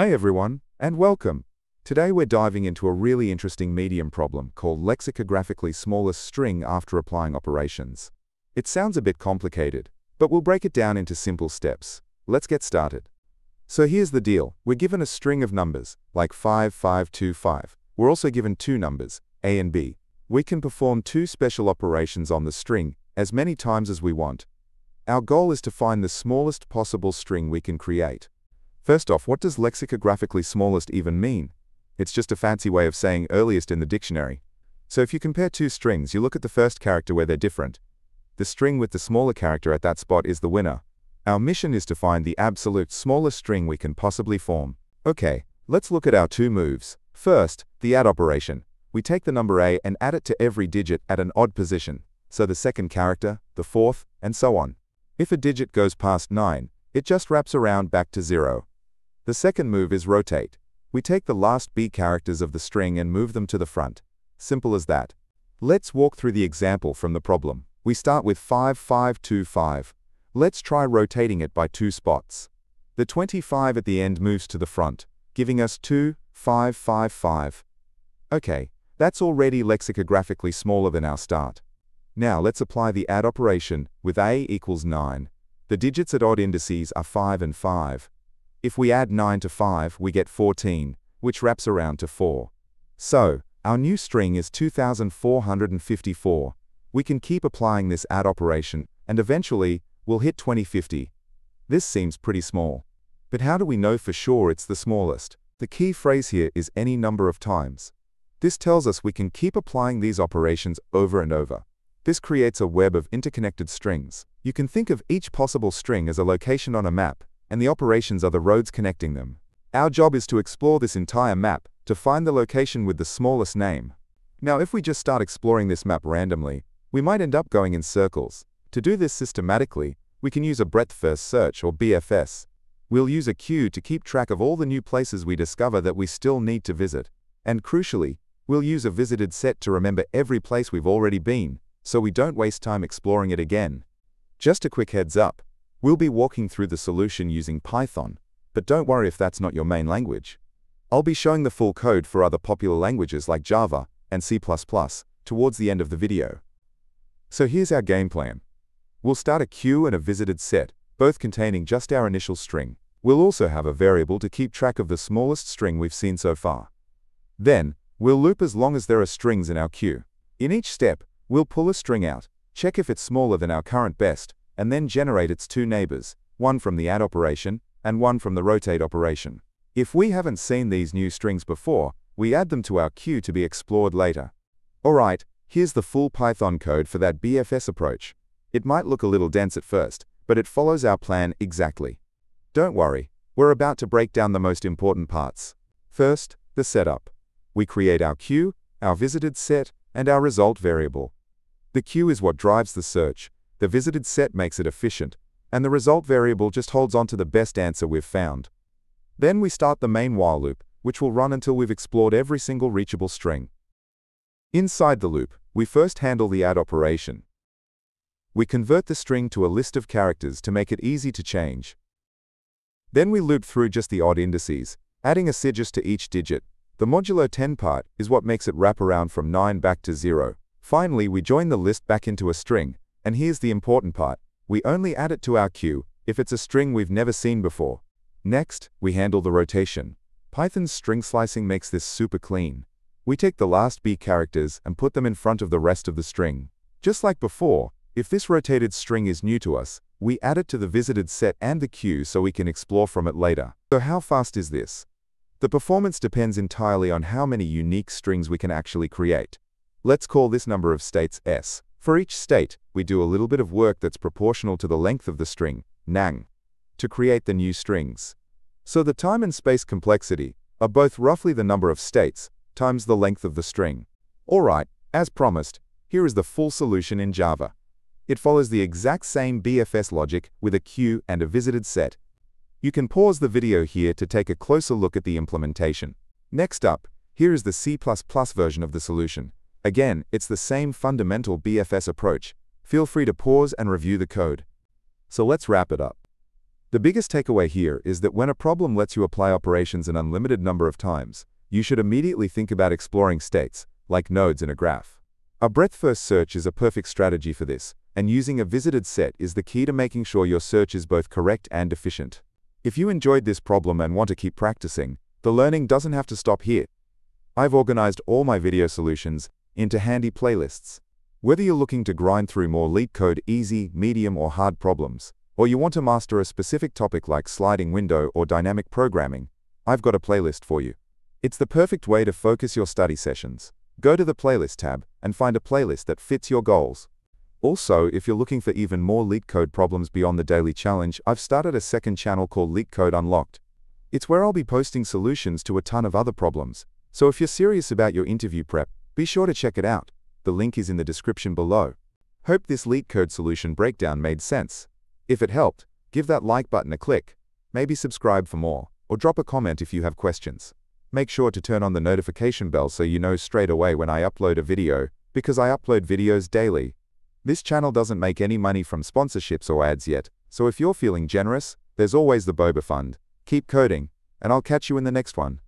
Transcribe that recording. Hey everyone, and welcome. Today we're diving into a really interesting medium problem called lexicographically smallest string after applying operations. It sounds a bit complicated, but we'll break it down into simple steps. Let's get started. So here's the deal. We're given a string of numbers, like 5, 5, 2, 5. We're also given two numbers, A and B. We can perform two special operations on the string, as many times as we want. Our goal is to find the smallest possible string we can create. First off, what does lexicographically smallest even mean? It's just a fancy way of saying earliest in the dictionary. So if you compare two strings, you look at the first character where they're different. The string with the smaller character at that spot is the winner. Our mission is to find the absolute smallest string we can possibly form. Okay, let's look at our two moves. First, the add operation. We take the number A and add it to every digit at an odd position, so the second character, the fourth, and so on. If a digit goes past 9, it just wraps around back to 0. The second move is rotate. We take the last B characters of the string and move them to the front. Simple as that. Let's walk through the example from the problem. We start with 5525. Let's try rotating it by 2 spots. The 25 at the end moves to the front, giving us 2555. Okay, that's already lexicographically smaller than our start. Now let's apply the add operation with A equals 9. The digits at odd indices are 5 and 5. If we add 9 to 5, we get 14, which wraps around to 4. So, our new string is 2454. We can keep applying this add operation, and eventually, we'll hit 2050. This seems pretty small. But how do we know for sure it's the smallest? The key phrase here is any number of times. This tells us we can keep applying these operations over and over. This creates a web of interconnected strings. You can think of each possible string as a location on a map, and the operations are the roads connecting them. Our job is to explore this entire map, to find the location with the smallest name. Now if we just start exploring this map randomly, we might end up going in circles. To do this systematically, we can use a breadth-first search or BFS. We'll use a queue to keep track of all the new places we discover that we still need to visit. And crucially, we'll use a visited set to remember every place we've already been, so we don't waste time exploring it again. Just a quick heads up. We'll be walking through the solution using Python, but don't worry if that's not your main language. I'll be showing the full code for other popular languages like Java and C++ towards the end of the video. So here's our game plan. We'll start a queue and a visited set, both containing just our initial string. We'll also have a variable to keep track of the smallest string we've seen so far. Then, we'll loop as long as there are strings in our queue. In each step, we'll pull a string out, check if it's smaller than our current best, and then generate its two neighbors, one from the add operation and one from the rotate operation. If we haven't seen these new strings before, we add them to our queue to be explored later. Alright, here's the full Python code for that BFS approach. It might look a little dense at first, but it follows our plan exactly. Don't worry, we're about to break down the most important parts. First, the setup. We create our queue, our visited set, and our result variable. The queue is what drives the search. The visited set makes it efficient, and the result variable just holds on to the best answer we've found. Then we start the main while loop, which will run until we've explored every single reachable string. Inside the loop, we first handle the add operation. We convert the string to a list of characters to make it easy to change. Then we loop through just the odd indices, adding a sigis to each digit. The modulo 10 part is what makes it wrap around from 9 back to 0. Finally, we join the list back into a string. And here's the important part, we only add it to our queue if it's a string we've never seen before. Next, we handle the rotation. Python's string slicing makes this super clean. We take the last B characters and put them in front of the rest of the string. Just like before, if this rotated string is new to us, we add it to the visited set and the queue so we can explore from it later. So how fast is this? The performance depends entirely on how many unique strings we can actually create. Let's call this number of states S. For each state, we do a little bit of work that's proportional to the length of the string, nang, to create the new strings. So the time and space complexity are both roughly the number of states times the length of the string. Alright, as promised, here is the full solution in Java. It follows the exact same BFS logic with a queue and a visited set. You can pause the video here to take a closer look at the implementation. Next up, here is the C++ version of the solution. Again, it's the same fundamental BFS approach. Feel free to pause and review the code. So let's wrap it up. The biggest takeaway here is that when a problem lets you apply operations an unlimited number of times, you should immediately think about exploring states, like nodes in a graph. A breadth-first search is a perfect strategy for this, and using a visited set is the key to making sure your search is both correct and efficient. If you enjoyed this problem and want to keep practicing, the learning doesn't have to stop here. I've organized all my video solutions into handy playlists. Whether you're looking to grind through more Leetcode easy, medium, or hard problems, or you want to master a specific topic like sliding window or dynamic programming, I've got a playlist for you. It's the perfect way to focus your study sessions. Go to the playlist tab and find a playlist that fits your goals. Also, if you're looking for even more Leetcode problems beyond the daily challenge, I've started a second channel called Leetcode Unlocked. It's where I'll be posting solutions to a ton of other problems, so if you're serious about your interview prep, be sure to check it out. The link is in the description below. Hope this Leetcode solution breakdown made sense. If it helped, give that like button a click, maybe subscribe for more, or drop a comment if you have questions. Make sure to turn on the notification bell so you know straight away when I upload a video, because I upload videos daily. This channel doesn't make any money from sponsorships or ads yet, so if you're feeling generous, there's always the Boba Fund. Keep coding, and I'll catch you in the next one.